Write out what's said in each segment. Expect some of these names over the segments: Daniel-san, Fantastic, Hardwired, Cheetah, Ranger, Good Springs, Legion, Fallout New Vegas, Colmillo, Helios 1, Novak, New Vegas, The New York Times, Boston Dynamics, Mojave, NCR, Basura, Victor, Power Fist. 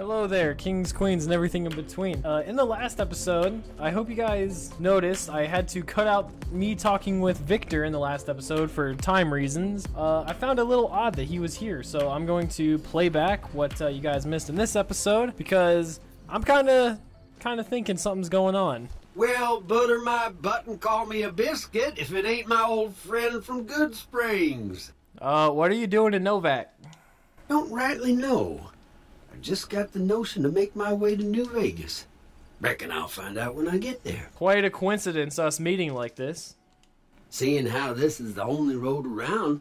Hello there, kings, queens, and everything in between. In the last episode, I hope you guys noticed I had to cut out me talking with Victor in the last episode for time reasons. I found it a little odd that he was here, so I'm going to play back what you guys missed in this episode, because I'm kind of thinking something's going on. Well, butter my butt and call me a biscuit if it ain't my old friend from Good Springs. What are you doing in Novak? Don't rightly know. I just got the notion to make my way to New Vegas. Reckon I'll find out when I get there. Quite a coincidence, us meeting like this. Seeing how this is the only road around,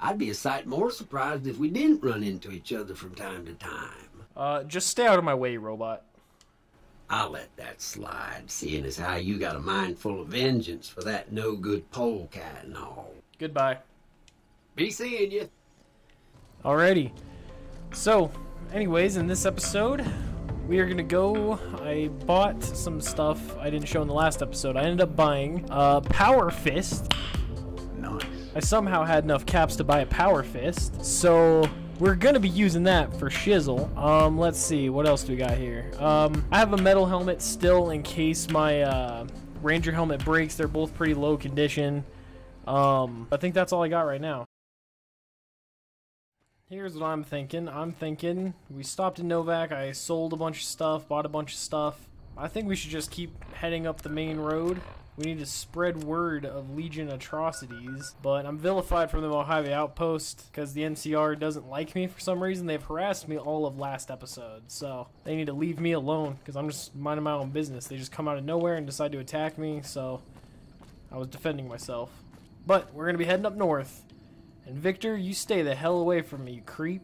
I'd be a sight more surprised if we didn't run into each other from time to time. Just stay out of my way, robot. I'll let that slide, seeing as how you got a mind full of vengeance for that no-good polecat and all. Goodbye. Be seeing you. Alrighty. So, anyways, in this episode, we are gonna go. I bought some stuff I didn't show in the last episode. I ended up buying a Power Fist. Nice. I somehow had enough caps to buy a Power Fist, so we're gonna be using that for shizzle. Let's see, what else do we got here? I have a metal helmet still in case my Ranger helmet breaks. They're both pretty low condition. I think that's all I got right now. Here's what I'm thinking. We stopped in Novak. I sold a bunch of stuff, bought a bunch of stuff. I think we should just keep heading up the main road. We need to spread word of Legion atrocities, but I'm vilified from the Mojave outpost because the NCR doesn't like me for some reason. They've harassed me all of last episode, so they need to leave me alone because I'm just minding my own business. They just come out of nowhere and decide to attack me, so I was defending myself. But we're going to be heading up north. And Victor, you stay the hell away from me, you creep.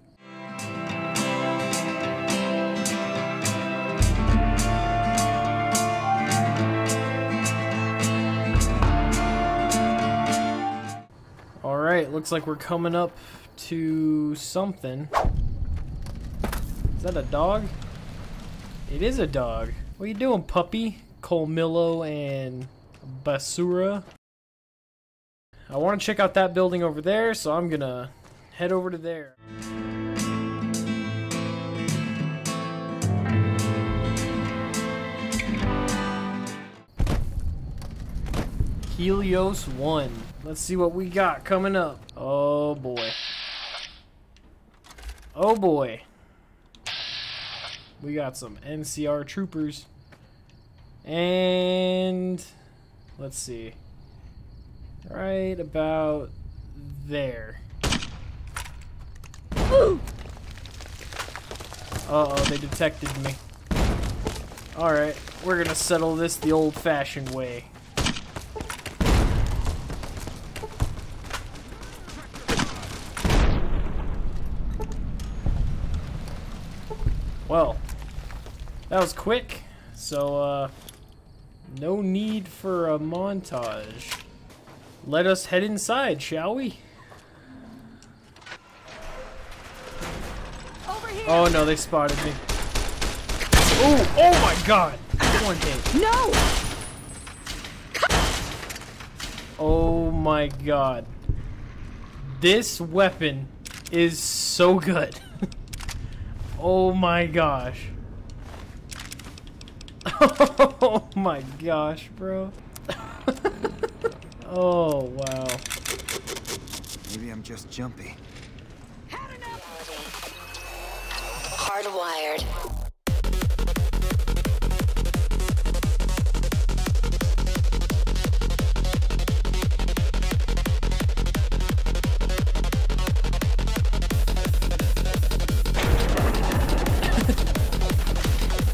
Alright, looks like we're coming up to something. Is that a dog? It is a dog. What are you doing, puppy? Colmillo and Basura. I want to check out that building over there, so I'm gonna head over to there. Helios 1. Let's see what we got coming up. Oh boy. Oh boy. We got some NCR troopers. And let's see. Right about there. Woo! Uh-oh, they detected me. Alright, we're gonna settle this the old-fashioned way. Well, that was quick, so no need for a montage. Let us head inside, shall we? Over here. Oh no, they spotted me. Oh, oh my god! One hit. No! Oh my god. This weapon is so good. Oh my gosh. Oh my gosh, bro. Oh, wow. Maybe I'm just jumpy. Had enough. Hardwired.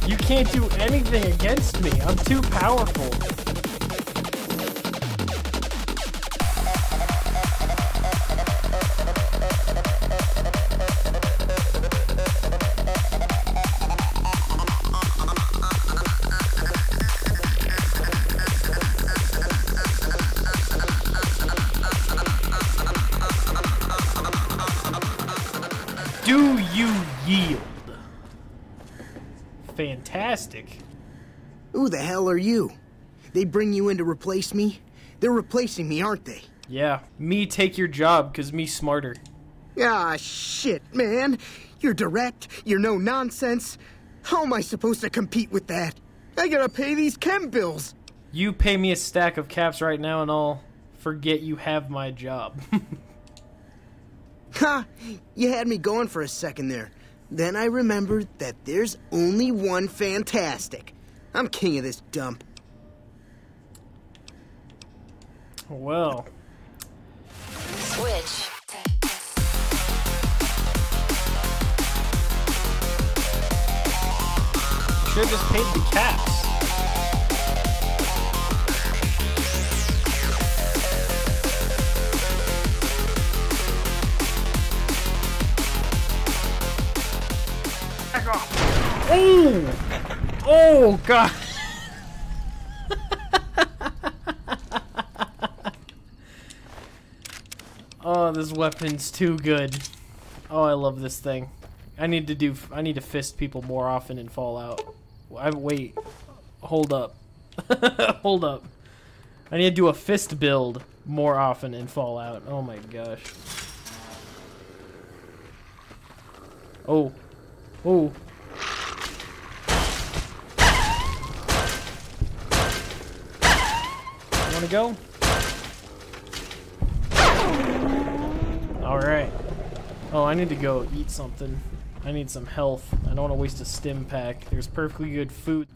You can't do anything against me. I'm too powerful. Do you yield? Fantastic. Who the hell are you? They bring you in to replace me? They're replacing me, aren't they? Yeah, me take your job, because me smarter. Ah, shit, man. You're direct, you're no nonsense. How am I supposed to compete with that? I gotta pay these chem bills. You pay me a stack of caps right now and I'll forget you have my job. Ha! You had me going for a second there. Then I remembered that there's only one Fantastic. I'm king of this dump. Well. Switch. Should have just paid the caps. Back off. Oh! Oh, God. Oh, this weapon's too good. Oh, I love this thing. I need to fist people more often in Fallout. Wait. Hold up. Hold up. I need to do a fist build more often in Fallout. Oh my gosh. Oh. Oh. You wanna go? Alright. Oh, I need to go eat something. I need some health. I don't want to waste a stim pack. There's perfectly good food.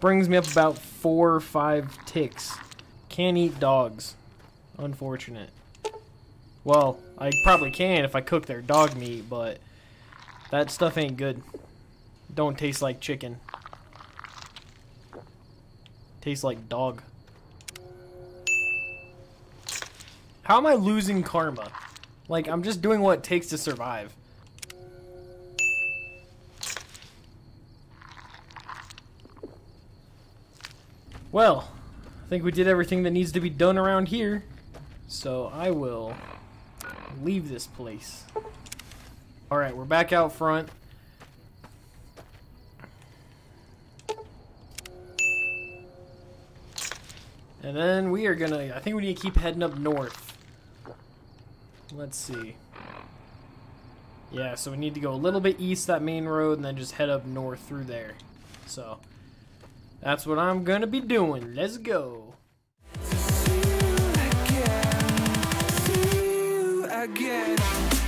Brings me up about 4 or 5 ticks. Can't eat dogs. Unfortunate. Well, I probably can if I cook their dog meat, but... that stuff ain't good. Don't taste like chicken. Tastes like dog. How am I losing karma? Like, I'm just doing what it takes to survive. Well, I think we did everything that needs to be done around here. So I will leave this place. Alright, we're back out front. And then we are gonna... I think we need to keep heading up north. Let's see. Yeah, so we need to go a little bit east that main road and then just head up north through there. So, that's what I'm gonna be doing. Let's go. See you again.